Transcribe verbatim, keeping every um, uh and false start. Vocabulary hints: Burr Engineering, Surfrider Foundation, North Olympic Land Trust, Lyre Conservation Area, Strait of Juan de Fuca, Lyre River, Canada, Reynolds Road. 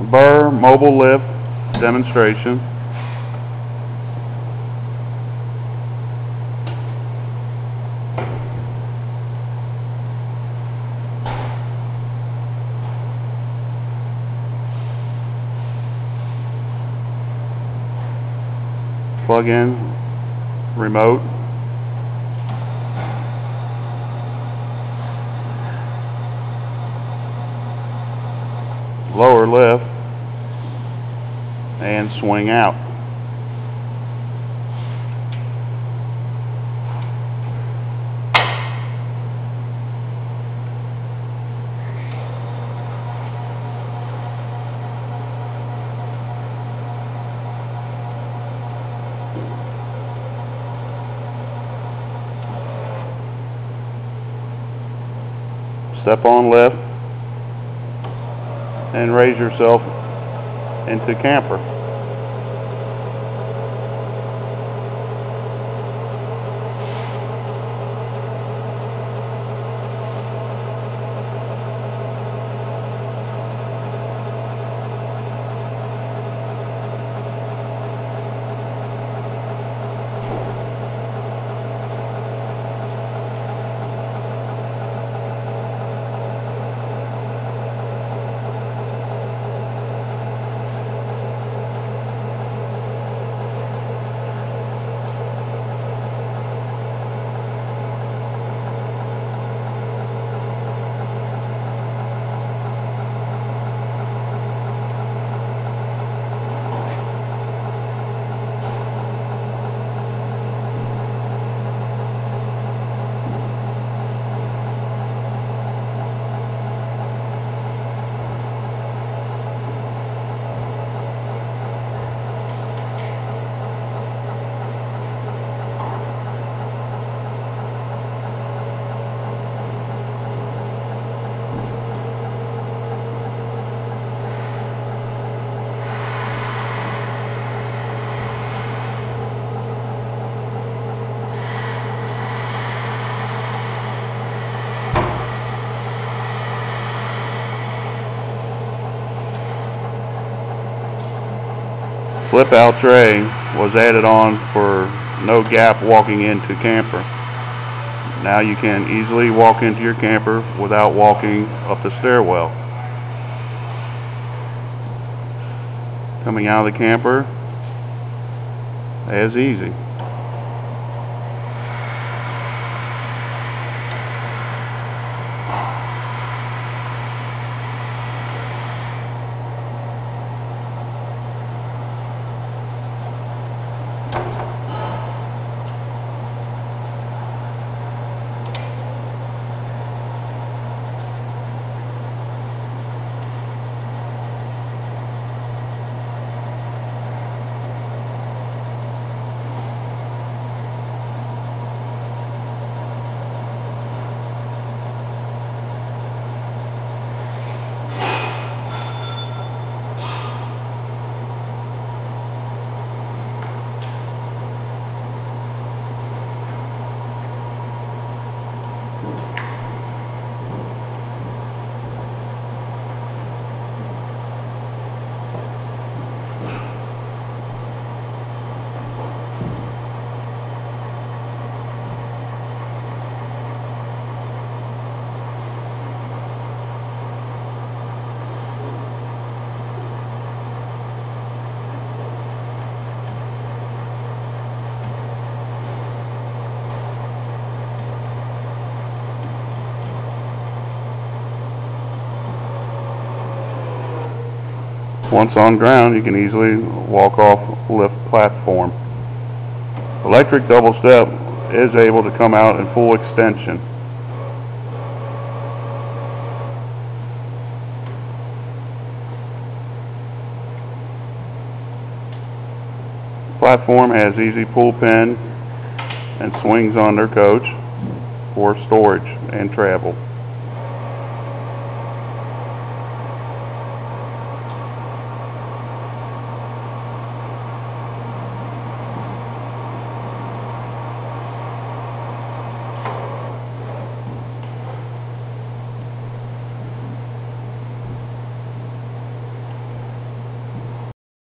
Burr mobile lift demonstration. Plug in remote. Lower lift and swing out. Step on lift and raise yourself into camper. Flip out tray was added on for no gap walking into camper. Now you can easily walk into your camper without walking up the stairwell. Coming out of the camper as easy. Once on ground, you can easily walk off lift platform. Electric double step is able to come out in full extension. Platform has easy pull pin and swings on their coach for storage and travel.